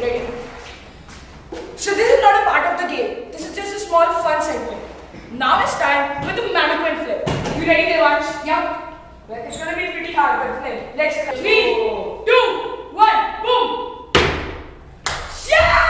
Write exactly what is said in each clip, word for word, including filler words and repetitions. Ready? So this is not a part of the game. This is just a small fun segment. Now it's time with the mannequin flip. You ready, Devansh? Yeah. Well, it's gonna be pretty hard, but then let's go. Three, two, one, boom! Yeah!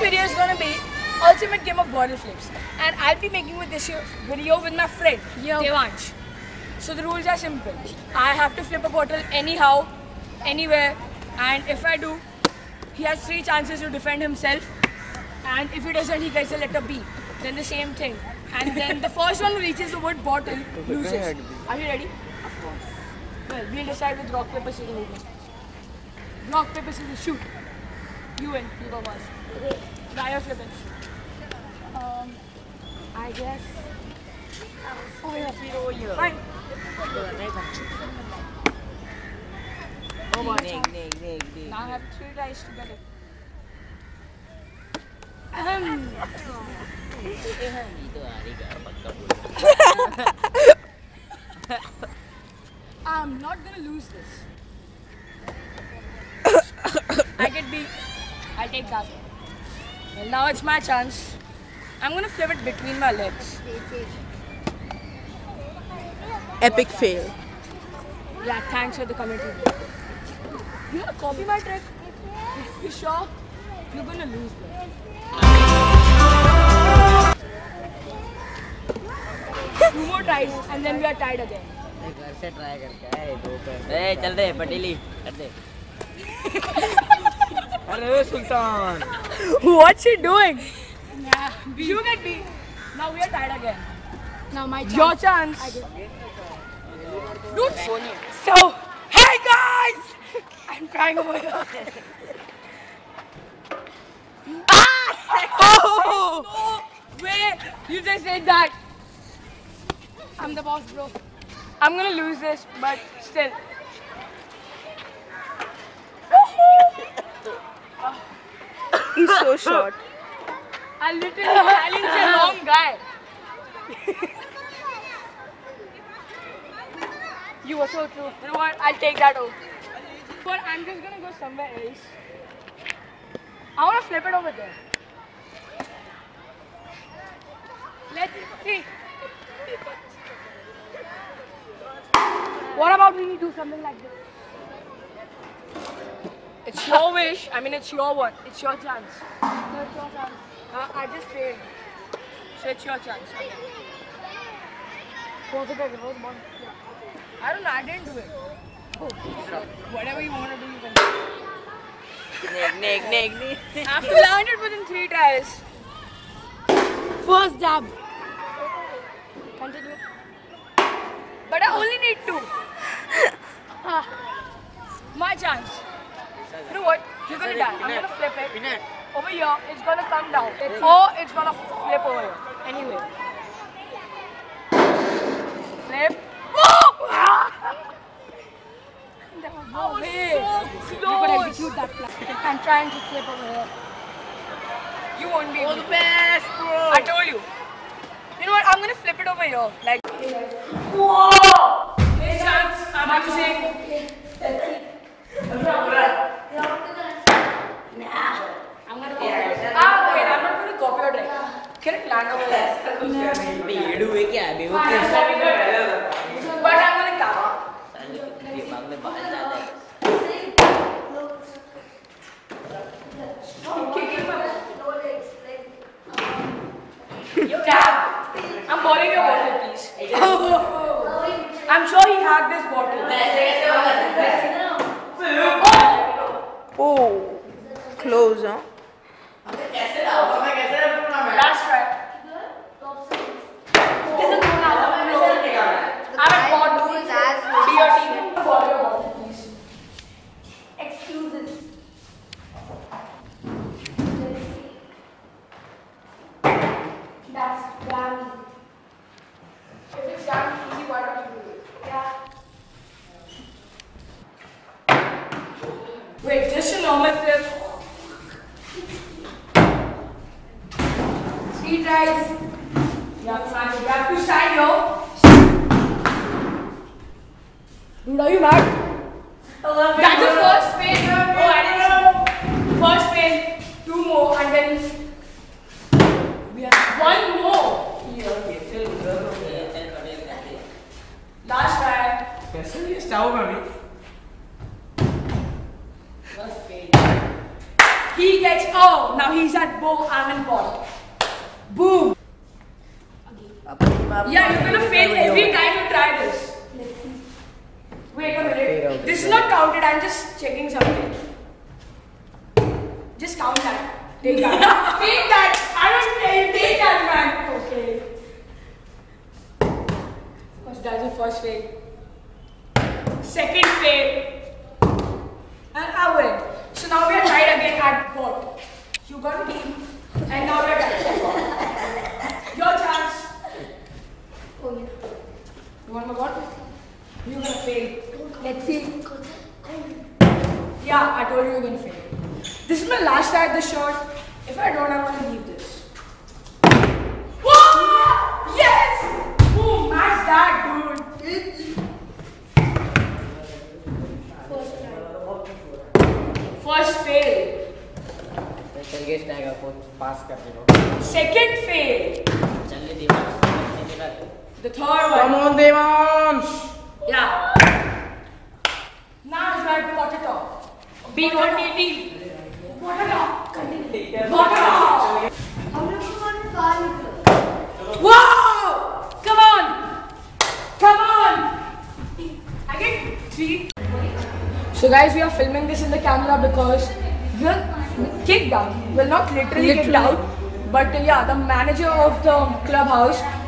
Video is gonna be ultimate game of bottle flips, and I'll be making with this video with my friend yeah. Devansh. So the rules are simple. I have to flip a bottle anyhow, anywhere, and if I do, he has three chances to defend himself, and if he doesn't, he gets a letter B. Then the same thing, and then the first one who reaches the word bottle loses. Are you ready? Of course. Well, we'll decide with rock paper scissors. Rock paper scissors shoot. You win. You go first. Okay. Try your flipping. Um, I guess. Oh yeah. Fine. Oh my God. Now I have three dice to get it. Um. I'm not gonna lose this. I get beat. I'll take that. Well, now it's my chance. I'm gonna flip it between my legs. Epic fail. Yeah, thanks for the commentary. You're gonna copy my trick? You sure? You're gonna lose that. Two more tries and then we are tied again. Hey, chal de, Patili. Hello, Sultan. What's he doing? Yeah, you get B. Now we are tied again. Now my chance. Your chance. I get Dude. So, hey guys! I'm crying over here. Ah! Oh! No way! You just said that. I'm the boss, bro. I'm gonna lose this, but still. He's so short. I literally challenged the wrong guy. You were so true. You know what? I'll take that out. But I'm just gonna go somewhere else. I wanna flip it over there. Let's see. What about we do something like this? It's your wish. I mean, it's your one. It's your chance. No, it's your chance. Uh, I just failed. So it's your chance. Okay. I don't know. I didn't do it. Oh. Whatever you want to do, you can do. Nick, Nick, Nick, Nick. I have to land it within three tries. First jab. Continue. But I only need two. uh, my chance. You know what? You're gonna die. I'm gonna flip it. Over here, it's gonna come down. It's, or it's gonna flip over here. Anyway. Flip. No way. You could execute that plan. I'm trying to flip over here. You won't be. All the best, bro. I told you. You know what? I'm gonna flip it over here. Like. Whoa! Hey, chance. I'm using. Kicking my calling your bottle, please. Oh. I'm sure he had this bottle. Oh, close, huh? That's right. Clubhouse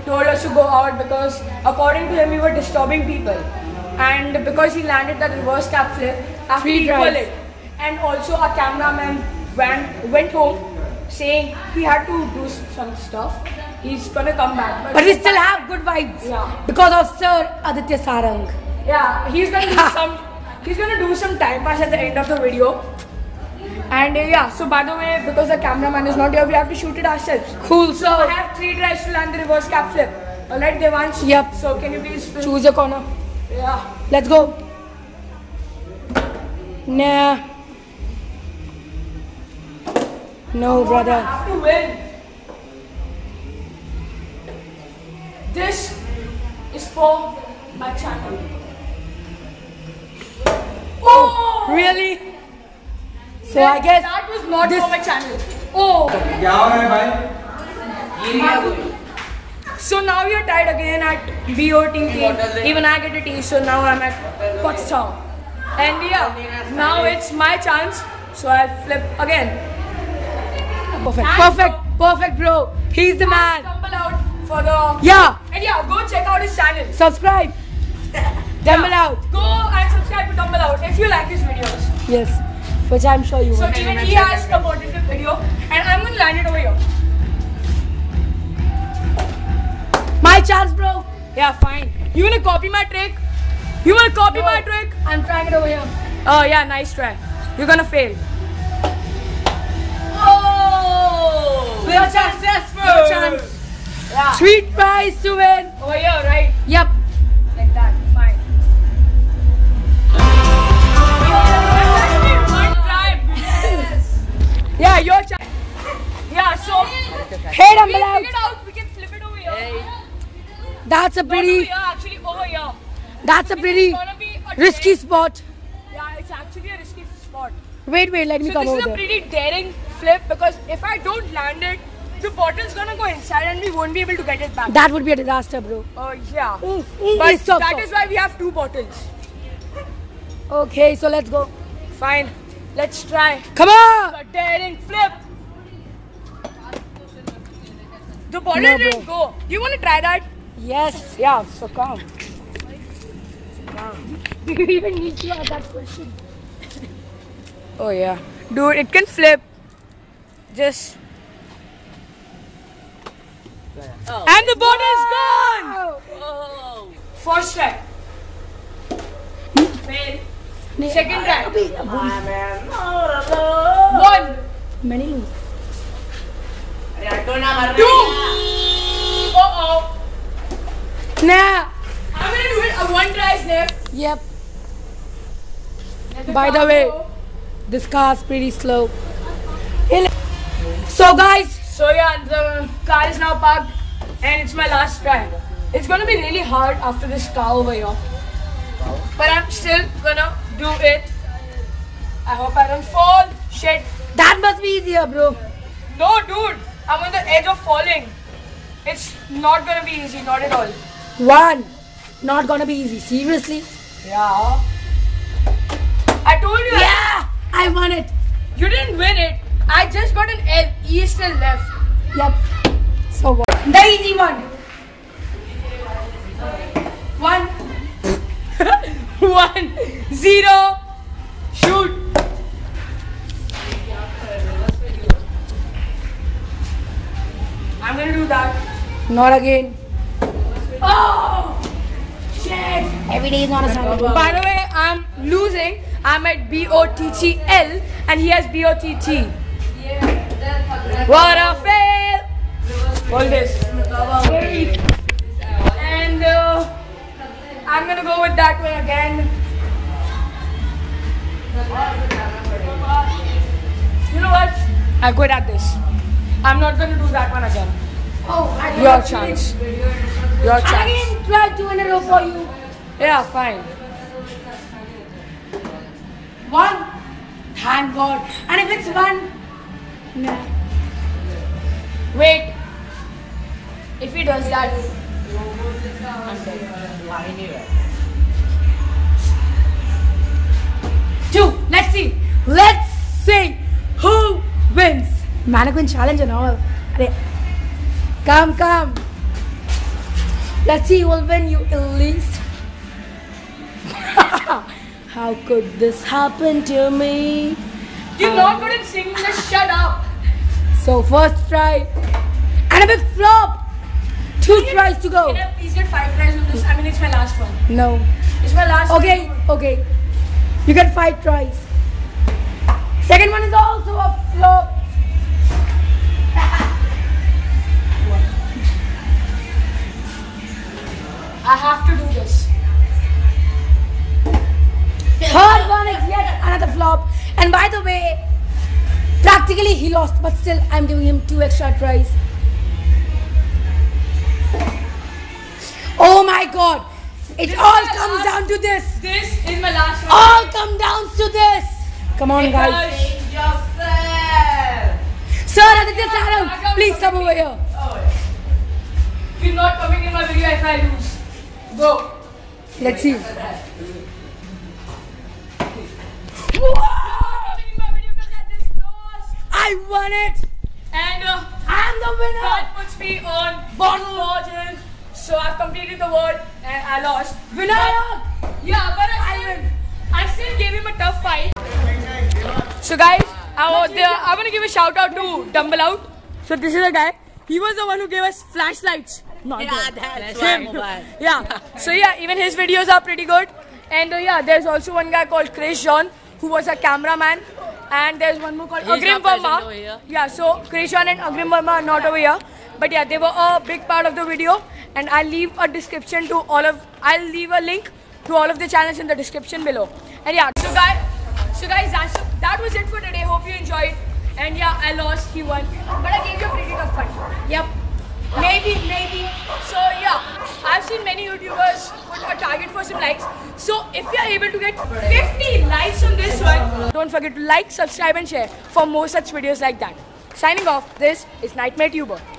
told us to go out because according to him we were disturbing people, and because he landed that reverse cap flip after he pulled it, and also our cameraman went, went home saying he had to do some stuff. He's gonna come back, but, but we still have good vibes, yeah, because of Sir Aditya Sarang. Yeah, he's gonna do some he's gonna do some time pass at the end of the video. And uh, yeah, so by the way, because the cameraman is not here, we have to shoot it ourselves. Cool. So I have three tries to land the reverse cap flip. Alright, Devansh? Yep. So can you please film? Choose a corner. Yeah. Let's go. Nah. No, brother. I have to win. This is for my channel. Oh! Really? So I guess that was not this for my channel. Oh. So now you're tied again at B O T T. Even I get a T, so now I'm at Potsdam. And yeah, now it's my chance. So I flip again. Perfect. Perfect. Perfect, bro. He's the man. Dumbelout for the. Yeah. And yeah, go check out his channel. Subscribe. Dumbelout. Yeah. Go and subscribe to Dumbelout if you like his videos. Yes. Which I'm sure you so want. So even he has a motivational video, and I'm gonna land it over here. My chance, bro. Yeah, fine. You wanna copy my trick? You wanna copy no. my trick? I'm trying it over here. Oh yeah, nice try. You're gonna fail. Oh! Your chance, your chance. Yeah. Sweet prize to win. Over here, right? Yep. Like that. Fine. Yeah, your chance. Yeah, so hey, we figured it out. We can flip it over here. Hey. That's a pretty. Not over here, actually, over here. That's so a pretty a risky spot. Yeah, it's actually a risky spot. Wait, wait, let me so come over. So this is a pretty daring flip because if I don't land it, The bottle's gonna go inside and we won't be able to get it back. That would be a disaster, bro. Oh uh, yeah. Mm, mm, but stop, that stop. is why we have two bottles. Okay, so let's go. Fine. Let's try. Come on! A daring flip. The bottle no, didn't go. Do you want to try that? Yes. Yeah, so come. Do you even need to ask that question? Oh yeah. Dude, it can flip. Just... Oh. And the bottle is gone! Oh. First try. Fail. Second try. One. Many. Two. Uh-oh. Nah. I'm gonna do it. A one try is left. Yep. By the way, this car is pretty slow. So guys. So yeah, the car is now parked and it's my last try. It's gonna be really hard after this car over here. But I'm still gonna do it. I hope I don't fall. Shit. That must be easier, bro. No, dude. I'm on the edge of falling. It's not gonna be easy, not at all. One. Not gonna be easy. Seriously? Yeah. I told you that. Yeah! I won it. You didn't win it. I just got an L, E still left. Yep. So what? The easy one. One. One. Zero. Shoot. I'm gonna do that. Not again. Oh! Shit. Every day is not a Sunday. By the way, I'm losing. I'm at B O T T L and he has B O T T. What a fail! Hold this. And uh, I'm gonna go with that one again. You know what? I quit at this. I'm not gonna do that one again. Oh, I Your know. chance. Your chance. I didn't try two in a row for you. Yeah, fine. One. Thank God. And if it's one, no. Wait, if he does that, I'm dead. Two, let's see, let's see who wins. Mannequin challenge and all. Come, come. Let's see who will win, you elise. How could this happen to me? You're um, not good at singing, just shut up. So first try, and a big flop. Two can tries you, to go. Can I please get five tries on this? I mean, it's my last one. No. It's my last one. Okay, okay. You get five tries. Second one is also a flop. I have to do this. Third one is yet another flop. And by the way, practically he lost, but still I'm giving him two extra tries. Oh my God! It this all comes last, down to this. This is my last one. All comes down to this. Come on, because guys. Sir Aditya Sarang, please come over here. Oh, yeah. You're not coming in my video if I lose. Go. Let's see. I won it! And uh, I'm the winner! That puts me on bottle bottle. So I've completed the word and I lost. Winner! Yeah, but I still, I, win. I still gave him a tough fight. So guys, I, the, I want to give a shout out to Dumbelout. So this is a guy. He was the one who gave us flashlights. Not yeah, good. that's him. Mobile. Yeah. So yeah, even his videos are pretty good. And uh, yeah, there's also one guy called Kresh John who was a cameraman. And there's one more called Agrim Verma. Yeah, so Kresh John and Agrim Verma are not over here. But yeah, they were a big part of the video. And I'll leave a description to all of... I'll leave a link to all of the channels in the description below. And yeah, so guys, so guys that's, that was it for today. Hope you enjoyed. And yeah, I lost, he won. But I gave you a pretty tough fight. Yep. Maybe, maybe. So yeah, I've seen many YouTubers put a target for some likes. So if you are able to get fifty likes on this one, don't forget to like, subscribe and share for more such videos like that. Signing off, this is NightmareTuber.